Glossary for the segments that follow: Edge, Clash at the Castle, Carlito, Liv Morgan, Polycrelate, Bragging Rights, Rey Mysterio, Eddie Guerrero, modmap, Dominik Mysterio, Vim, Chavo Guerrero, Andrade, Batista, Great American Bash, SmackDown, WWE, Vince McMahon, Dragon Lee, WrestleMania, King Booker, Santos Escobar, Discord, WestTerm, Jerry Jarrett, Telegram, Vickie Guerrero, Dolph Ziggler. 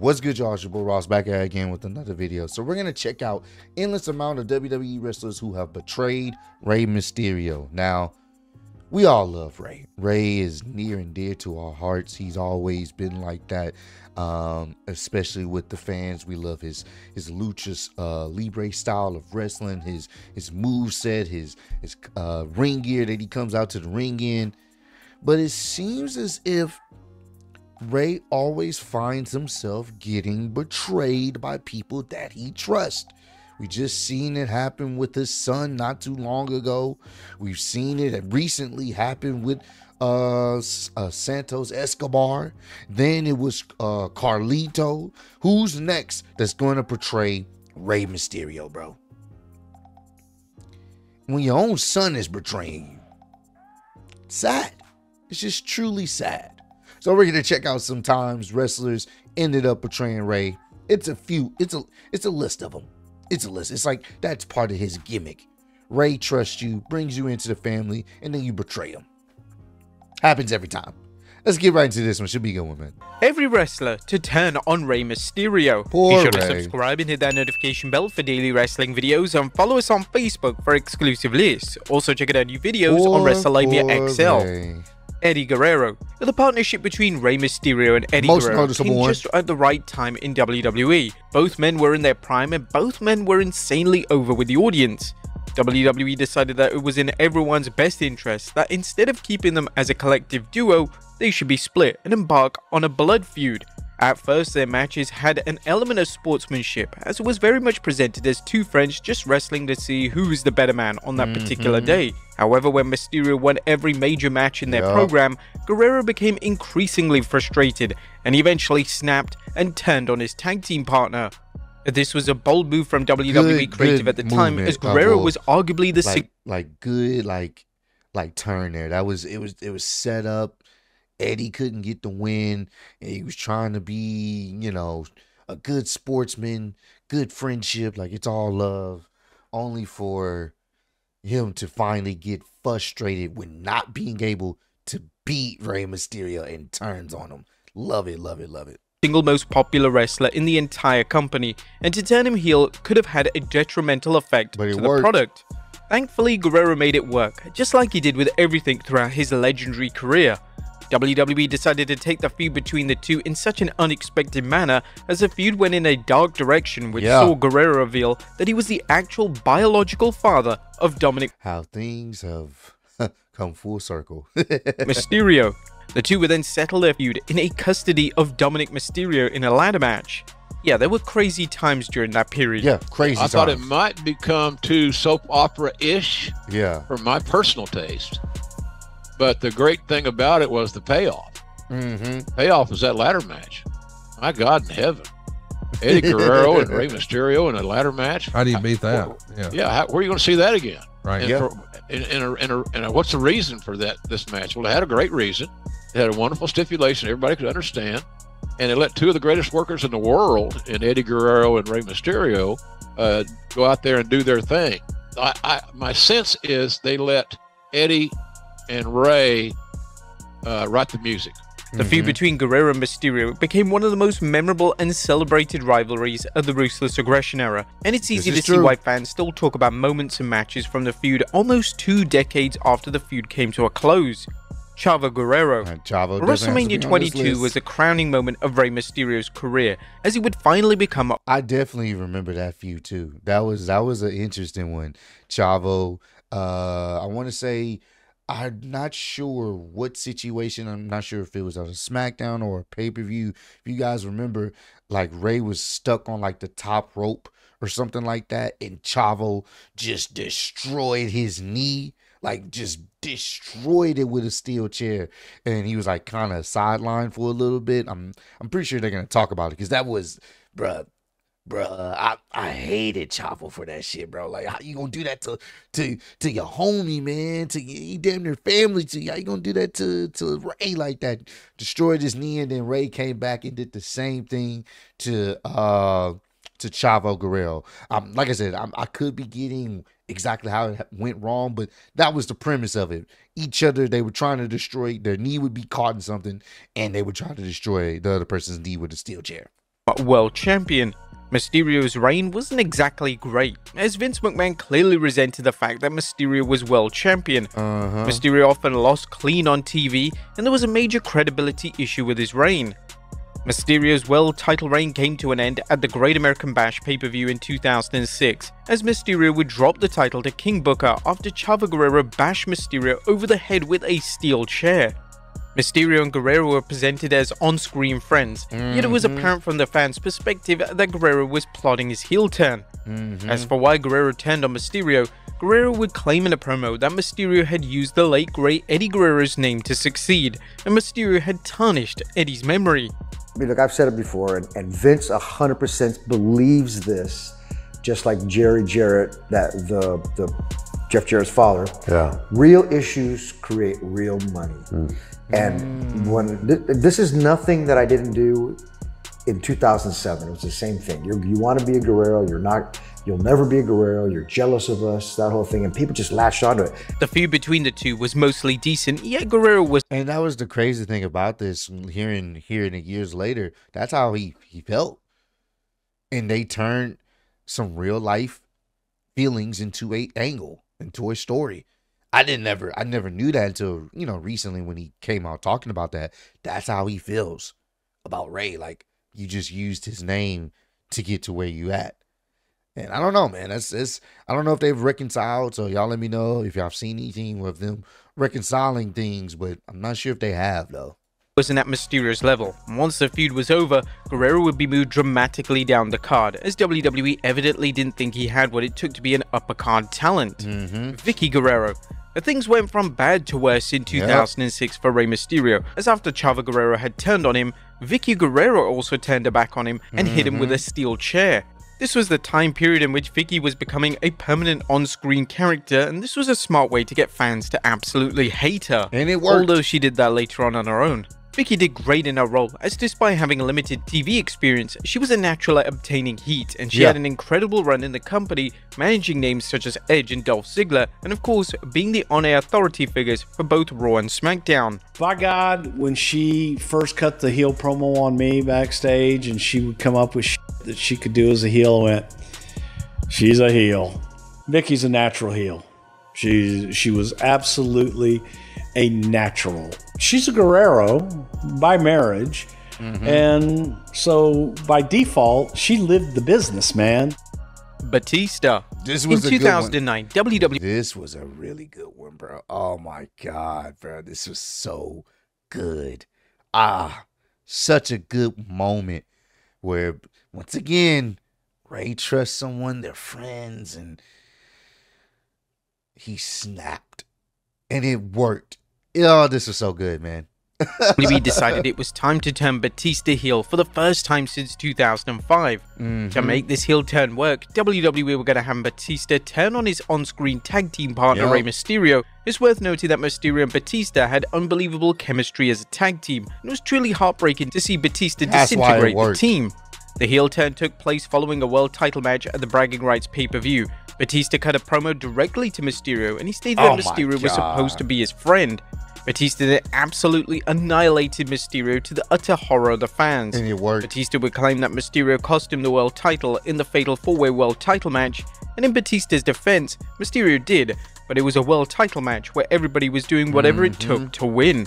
What's good, y'all? It's your boy Ross back at it again with another video. So we're gonna check out endless amount of WWE wrestlers who have betrayed Rey Mysterio. Now, we all love Rey. Rey is near and dear to our hearts. He's always been like that, especially with the fans. We love his lucha libre style of wrestling, his moveset, his ring gear that he comes out to the ring in. But it seems as if Rey always finds himself getting betrayed by people that he trusts. We just seen it happen with his son not too long ago. We've seen it recently happen with Santos Escobar. Then it was Carlito. Who's next that's going to portray Rey Mysterio, bro? When your own son is betraying you. Sad. It's just truly sad. So we're gonna check out some times wrestlers ended up betraying Rey. It's a few. It's a list of them. It's a list. It's like that's part of his gimmick. Rey trusts you, brings you into the family, and then you betray him. Happens every time. Let's get right into this one. Should be a good one, man. Every wrestler to turn on Rey Mysterio. Be sure to subscribe and hit that notification bell for daily wrestling videos and follow us on Facebook for exclusive lists. Also check out our new videos on WrestleMania XL. Rey. Eddie Guerrero. The partnership between Rey Mysterio and Eddie Guerrero came just at the right time in WWE. Both men were in their prime and both men were insanely over with the audience. WWE decided that it was in everyone's best interest that instead of keeping them as a collective duo, they should be split and embark on a blood feud. At first, their matches had an element of sportsmanship, as it was very much presented as two friends just wrestling to see who is the better man on that particular day. However, when Mysterio won every major match in their program, Guerrero became increasingly frustrated and eventually snapped and turned on his tag team partner. This was a bold move from WWE creative at the time, as Guerrero was arguably the turn there. That was it was set up. Eddie couldn't get the win, and he was trying to be, you know, a good sportsman, good friendship, like it's all love, only for him to finally get frustrated with not being able to beat Rey Mysterio and turns on him. Love it, love it, love it. Single most popular wrestler in the entire company, and to turn him heel could have had a detrimental effect to the product. Thankfully, Guerrero made it work, just like he did with everything throughout his legendary career. WWE decided to take the feud between the two in such an unexpected manner, as the feud went in a dark direction, which saw Guerrero reveal that he was the actual biological father of Dominik. How things have come full circle. Mysterio. The two would then settle their feud in a custody of Dominik Mysterio in a ladder match. Yeah, there were crazy times during that period. Yeah, crazy times. I thought it might become too soap opera-ish for my personal taste. But the great thing about it was the payoff. Payoff was that ladder match. My God in heaven. Eddie Guerrero and Rey Mysterio in a ladder match. How do you beat that? Where are you going to see that again? Right. And what's the reason for that? This match? Well, it had a great reason. It had a wonderful stipulation everybody could understand. And it let two of the greatest workers in the world, in Eddie Guerrero and Rey Mysterio, go out there and do their thing. My sense is they let Eddie and Rey write the music. The feud between Guerrero and Mysterio became one of the most memorable and celebrated rivalries of the Ruthless Aggression era, and it's easy to see why fans still talk about moments and matches from the feud almost 2 decades after the feud came to a close. Chavo Guerrero. WrestleMania 22 was the crowning moment of Rey Mysterio's career, as he would finally become. I definitely remember that feud too. That was an interesting one. Chavo, I want to say, I'm not sure what situation. I'm not sure if it was on a SmackDown or a pay-per-view. If you guys remember, like, Rey was stuck on like the top rope or something like that, and Chavo just destroyed his knee, like just destroyed it with a steel chair, and he was like kind of sidelined for a little bit. I'm pretty sure they're gonna talk about it, because that was, bruh, I hated Chavo for that shit, bro. Like, how you gonna do that to your homie, man? To you damn near family to you. How you gonna do that to Rey like that? Destroyed his knee, and then Rey came back and did the same thing to Chavo Guerrero. Like I said, I could be getting exactly how it went wrong, but that was the premise of it. Each other, they were trying to destroy. Their knee would be caught in something, and they were trying to destroy the other person's knee with a steel chair. but world champion. Mysterio's reign wasn't exactly great, as Vince McMahon clearly resented the fact that Mysterio was world champion. Mysterio often lost clean on TV, and there was a major credibility issue with his reign. Mysterio's world title reign came to an end at the Great American Bash pay-per-view in 2006, as Mysterio would drop the title to King Booker after Chavo Guerrero bashed Mysterio over the head with a steel chair. Mysterio and Guerrero were presented as on-screen friends, yet it was apparent from the fans' perspective that Guerrero was plotting his heel turn. As for why Guerrero turned on Mysterio, Guerrero would claim in a promo that Mysterio had used the late great Eddie Guerrero's name to succeed, and Mysterio had tarnished Eddie's memory. I mean, look, I've said it before, and Vince 100% believes this, just like Jerry Jarrett, that the Jeff Jarrett's father. Yeah. Real issues create real money. And when this is nothing that I didn't do in 2007. It was the same thing. You want to be a Guerrero, you're not. You'll never be a Guerrero. You're jealous of us. That whole thing, and people just latched onto it. The feud between the two was mostly decent. Yet Guerrero was. And that was the crazy thing about this. Hearing it years later, that's how he felt. And they turned some real life feelings into an angle, into a story. I never knew that until, you know, recently when he came out talking about that. That's how he feels about Rey. Like, you just used his name to get to where you at. And I don't know, man. I don't know if they've reconciled. So y'all let me know if y'all seen anything with them reconciling things. But I'm not sure if they have, though. Wasn't at Mysterio's level. Once the feud was over, Guerrero would be moved dramatically down the card, as WWE evidently didn't think he had what it took to be an upper card talent. Vickie Guerrero. Things went from bad to worse in 2006 for Rey Mysterio, as after Chavo Guerrero had turned on him, Vickie Guerrero also turned her back on him and hit him with a steel chair. This was the time period in which Vickie was becoming a permanent on-screen character, and this was a smart way to get fans to absolutely hate her, and it worked. Although she did that later on her own. Vickie did great in her role, as despite having a limited TV experience, she was a natural at obtaining heat, and she had an incredible run in the company, managing names such as Edge and Dolph Ziggler, and of course, being the on-air authority figures for both Raw and SmackDown. By God, when she first cut the heel promo on me backstage, and she would come up with shit that she could do as a heel, I went, she's a heel. Vickie's a natural heel. She was absolutely a natural. She's a Guerrero by marriage, and so by default, she lived the business, man. Batista. This was in 2009. WWE. This was a really good one, bro. Oh my God, bro, this was so good. Such a good moment where once again, Rey trusts someone, they're friends, and he snapped, and it worked. Oh, this was so good, man. WWE decided it was time to turn Batista heel for the first time since 2005. To make this heel turn work, WWE were going to have Batista turn on his on-screen tag team partner, Rey Mysterio. It's worth noting that Mysterio and Batista had unbelievable chemistry as a tag team, and it was truly heartbreaking to see Batista disintegrate the team. The heel turn took place following a world title match at the Bragging Rights pay-per-view. Batista cut a promo directly to Mysterio, and he stated that Mysterio was supposed to be his friend. Batista then absolutely annihilated Mysterio to the utter horror of the fans. And it worked. Batista would claim that Mysterio cost him the world title in the fatal four-way world title match, and in Batista's defense, Mysterio did, but it was a world title match where everybody was doing whatever it took to win.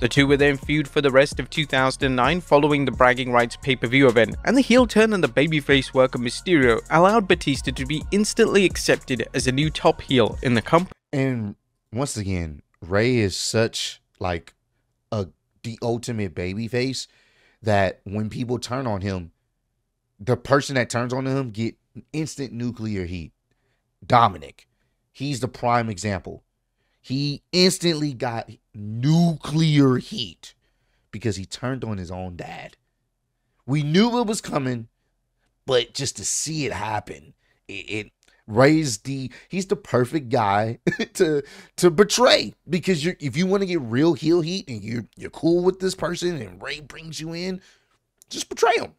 The two were then feud for the rest of 2009 following the Bragging Rights pay-per-view event, and the heel turn and the babyface work of Mysterio allowed Batista to be instantly accepted as a new top heel in the company. And once again, Rey is such like the ultimate babyface that when people turn on him, the person that turns on him get instant nuclear heat. Dominik, he's the prime example. He instantly got nuclear heat because he turned on his own dad. We knew it was coming, but just to see it happen, it raised the. He's the perfect guy to betray, because if you want to get real heel heat and you're cool with this person and Rey brings you in, just betray him.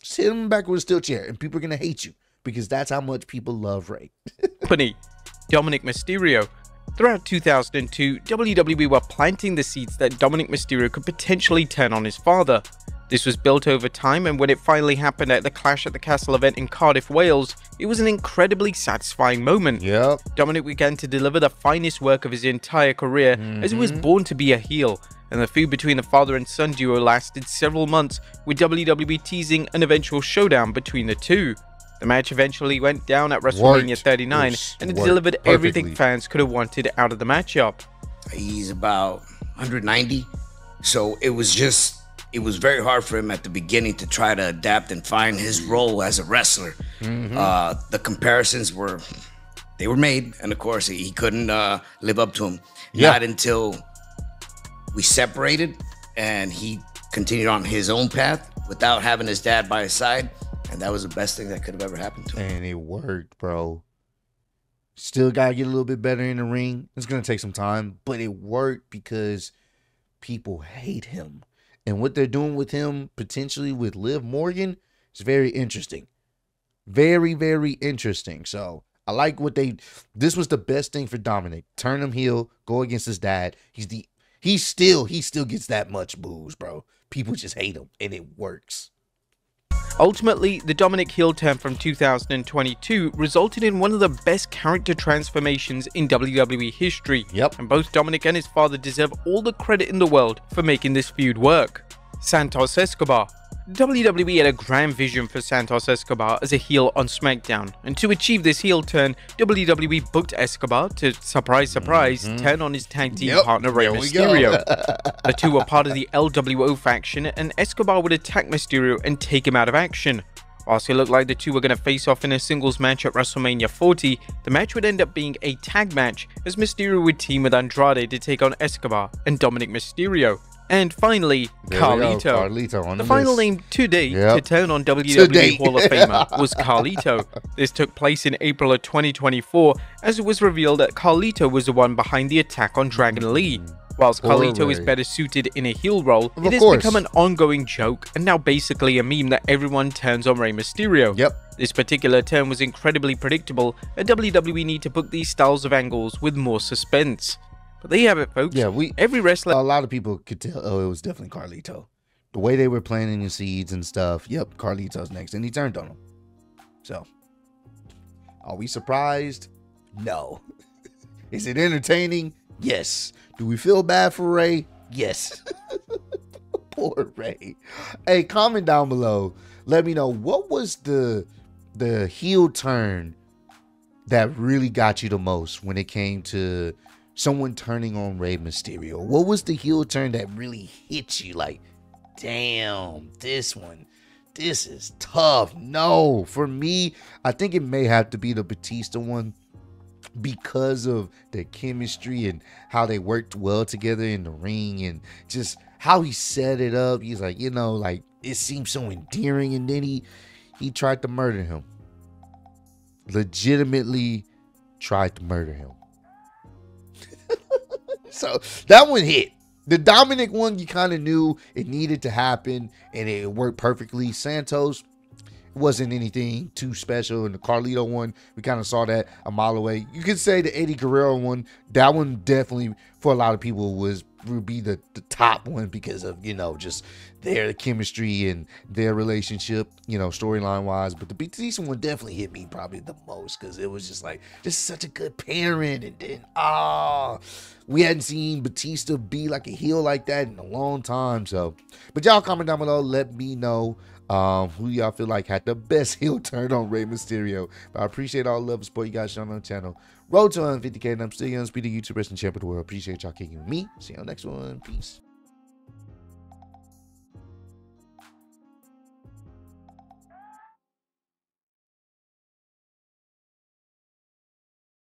Just hit him back with a steel chair, and people are gonna hate you because that's how much people love Rey. Dominik Mysterio. Throughout 2002, WWE were planting the seeds that Dominik Mysterio could potentially turn on his father. This was built over time, and when it finally happened at the Clash at the Castle event in Cardiff, Wales, it was an incredibly satisfying moment. Yep. Dominik began to deliver the finest work of his entire career, as he was born to be a heel, and the feud between the father and son duo lasted several months, with WWE teasing an eventual showdown between the two. The match eventually went down at WrestleMania 39, and it delivered everything fans could have wanted out of the matchup. He's about 190, so it was very hard for him at the beginning to try to adapt and find his role as a wrestler. The comparisons were made, and of course he couldn't live up to him. Yeah. Not until we separated and he continued on his own path without having his dad by his side, and that was the best thing that could have ever happened to him. And it worked, bro. Still gotta get a little bit better in the ring. It's gonna take some time, but it worked because people hate him. And what they're doing with him, potentially with Liv Morgan, is very interesting. Very, very interesting. So I like what they... This was the best thing for Dominik. Turn him heel, go against his dad. He still gets that much booze, bro. People just hate him, and it works. Ultimately, the Dominik heel turn from 2022 resulted in one of the best character transformations in WWE history. Yep. And both Dominik and his father deserve all the credit in the world for making this feud work. Santos Escobar. WWE had a grand vision for Santos Escobar as a heel on SmackDown, and to achieve this heel turn, WWE booked Escobar to, surprise, surprise, turn on his tag team partner Rey Mysterio. The two were part of the LWO faction, and Escobar would attack Mysterio and take him out of action. Whilst it looked like the two were going to face off in a singles match at WrestleMania 40, the match would end up being a tag match, as Mysterio would team with Andrade to take on Escobar and Dominik Mysterio. And finally, Carlito. The final name today to turn on WWE Hall of Famer was Carlito. This took place in April of 2024, as it was revealed that Carlito was the one behind the attack on Dragon Lee. Whilst Carlito is better suited in a heel role, it has become an ongoing joke and now basically a meme that everyone turns on Rey Mysterio. Yep. This particular turn was incredibly predictable, and WWE need to book these styles of angles with more suspense. But there you have it, folks. Yeah, every wrestler. A lot of people could tell, oh, it was definitely Carlito. The way they were planting the seeds and stuff. Yep, Carlito's next, and he turned on him. So, are we surprised? No. Is it entertaining? Yes. Do we feel bad for Rey? Yes. Poor Rey. Hey, comment down below. Let me know, what was the heel turn that really got you the most when it came to someone turning on Rey Mysterio? What was the heel turn that really hit you? Like, damn, this one, this is tough. No, for me, I think it may have to be the Batista one, because of the chemistry and how they worked well together in the ring, and just how he set it up. He's like, you know, like, it seems so endearing, and then he tried to murder him. Legitimately tried to murder him. So that one hit. The Dominik one, you kind of knew it needed to happen, and it worked perfectly. Santos wasn't anything too special, and the Carlito one, we kind of saw that a mile away. You could say the Eddie Guerrero one, that one definitely for a lot of people would be the top one, because of, you know, just their chemistry and their relationship, you know, storyline wise. But the Batista one definitely hit me probably the most, because it was just like, this is such a good pairing. And then we hadn't seen Batista be like a heel like that in a long time. So, but y'all comment down below, let me know who y'all feel like had the best heel turn on Rey Mysterio. But I appreciate all the love and support you guys showing on the channel. Road to 150K, and I'm still young, speedy YouTuber and champ of the world. Appreciate y'all kicking with me. See you on the next one. Peace.